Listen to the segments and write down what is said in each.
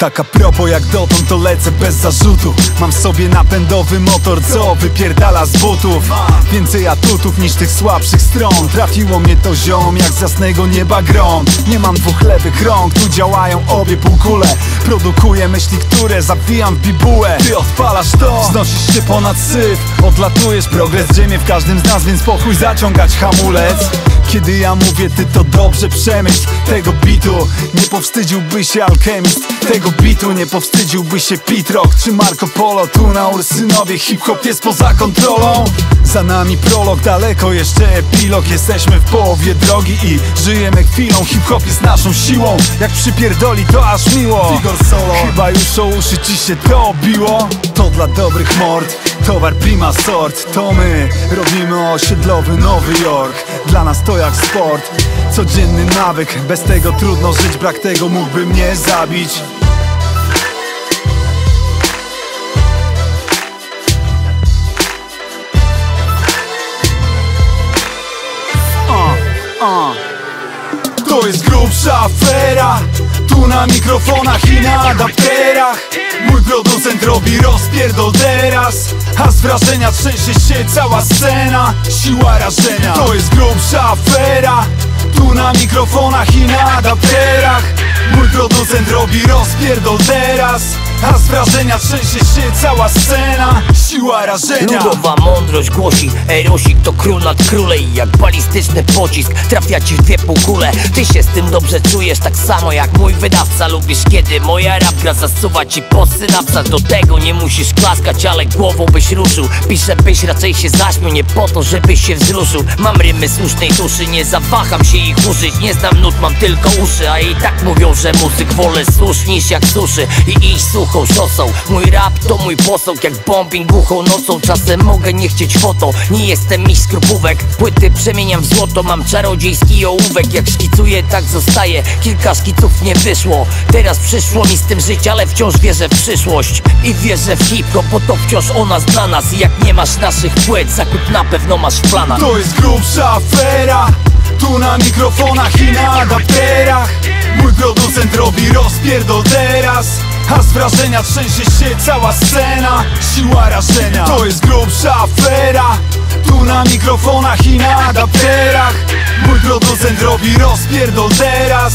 Tak a propos jak dotąd to lecę bez zarzutu. Mam w sobie napędowy motor, co wypierdala z butów. Więcej atutów niż tych słabszych stron. Trafiło mnie to ziom jak z jasnego nieba grom. Nie mam dwóch lewych rąk, tu działają obie półkule. Produkuję myśli, które zawijam w bibułę. Ty odpalasz to, wznosisz się ponad syf. Odlatujesz, progres drzemie w każdym z nas, więc pochuj zaciągać hamulec. Kiedy ja mówię, ty to dobrze przemyśl. Tego bitu nie powstydziłby się alchemist. Tego bitu nie powstydziłby się Pete Rock czy Marco Polo. Tu na Ursynowie hip-hop jest poza kontrolą. Za nami prolog, daleko jeszcze epilog. Jesteśmy w połowie drogi i żyjemy chwilą. Hip-hop jest naszą siłą, jak przypierdoli to aż miło. Chyba już o uszy ci się to obiło. To dla dobrych mord, towar prima sort. To my robimy osiedlowy Nowy Jork. Dla nas to jak sport, codzienny nawyk. Bez tego trudno żyć, brak tego mógłby mnie zabić. To jest grubsza afera. Tu na mikrofonach i na adapterach mój producent robi rozpierdol teraz. A z wrażenia trzęsie się cała scena. Siła rażenia. To jest grubsza afera. Tu na mikrofonach i na adapterach mój producent robi rozpierdol teraz. A z wrażenia trzęsie się cała scena. Siła rażenia. Ludowa mądrość głosi: Erosik to król nad królej. Jak balistyczny pocisk trafia ci w dwie półkule. Ty się z tym dobrze czujesz, tak samo jak mój wydawca. Lubisz kiedy moja rapka zasuwa ci po synapsach. Do tego nie musisz klaskać, ale głową byś ruszył. Piszę byś raczej się zaśmiał, nie po to żebyś się wzruszył. Mam rymy słusznej duszy, nie zawaham się ich użyć. Nie znam nut, mam tylko uszy, a i tak mówią, że muzyk wolę słusz niż jak suszy. I iść suchą szosą, mój rap to mój posąg. Jak bombing głuchą nocą, czasem mogę nie chcieć foto. Nie jestem miś skrupówek, płyty przemieniam w złoto. Mam czarodziejski ołówek, jak szkicuję tak zostaje. Kilka szkiców nie wyszło, teraz przyszło mi z tym żyć, ale wciąż wierzę w przyszłość. I wierzę w hip-hop, bo to wciąż o nas, dla nas. I jak nie masz naszych płyt, zakup na pewno masz w planach. To jest grubsza afera. Tu na mikrofonach i na adapterach mój producent robi rozpierdol teraz. A z wrażenia trzęsie się cała scena. Siła rażenia. To jest grubsza afera. Tu na mikrofonach i na adapterach mój producent robi rozpierdol teraz.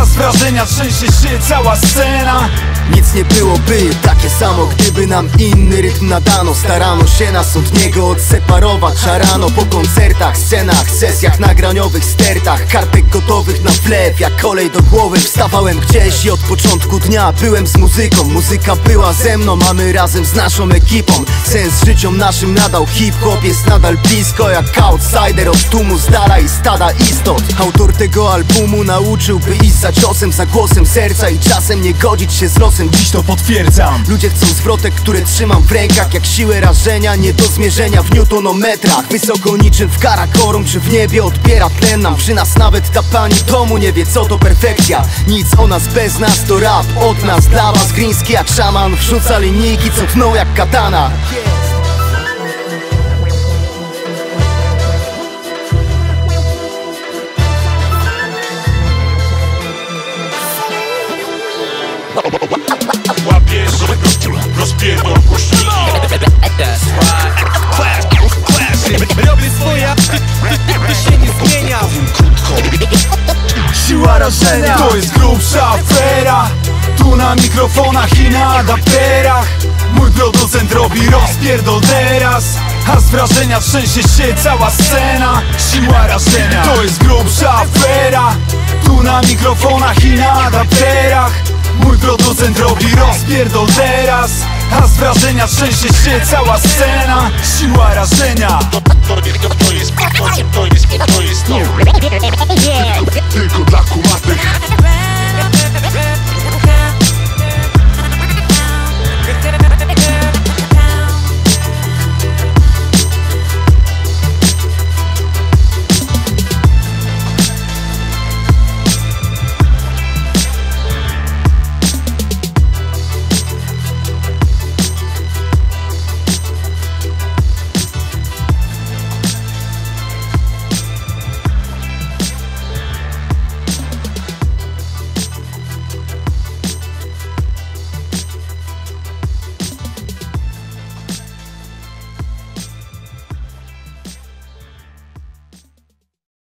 A z wrażenia trzęsie się cała scena. Nic nie byłoby takie samo, gdyby nam inny rytm nadano. Starano się nas od niego odseparować, a rano po koncertach, scenach, sesjach, nagraniowych stertach, kartek gotowych na wlew, jak kolej do głowy. Wstawałem gdzieś i od początku dnia byłem z muzyką. Muzyka była ze mną, mamy razem z naszą ekipą. Sens życiom naszym nadał hip-hop, jest nadal blisko. Jak outsider od tłumu z dala i stada istot. Autor tego albumu nauczył, by iść za ciosem, za głosem serca i czasem nie godzić się z losem. Dziś to potwierdzam. Ludzie chcą zwrotek, które trzymam w rękach, jak siłę rażenia, nie do zmierzenia w newtonometrach. Wysoko niczym w karakorum, czy w niebie odbiera tlen nam. Przy nas nawet ta pani domu nie wie co to perfekcja. Nic o nas bez nas to rap, od nas dla was. Griński jak szaman wrzuca linijki, co tną jak katana. Łapiesz, rozpierdol głośniki. That's right. Clash, robię swoje, ty się nie zmienia. Krótko. Siła rażenia. To jest grubsza afera. Tu na mikrofonach i na adapterach mój producent robi rozpierdol teraz. A z wrażenia trzęsie się cała scena. Siła rażenia. To jest grubsza afera. Tu na mikrofonach i na adapterach mój producent robi rozpierdol teraz. A z wrażenia trzęsie się cała scena. Siła rażenia. To jest tylko dla kumatych.